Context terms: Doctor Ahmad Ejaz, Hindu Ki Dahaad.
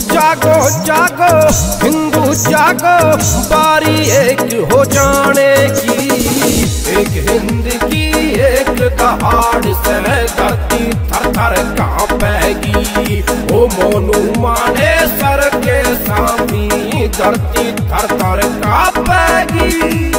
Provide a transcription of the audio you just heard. जागो जागो हिंदू जागो, बारी एक हो जाने की। एक हिंद की एक दहाड़ सह जाती थर थर कांपेगी। ओ मोनू माने सर के सामी धरती थर थर कांपेगी।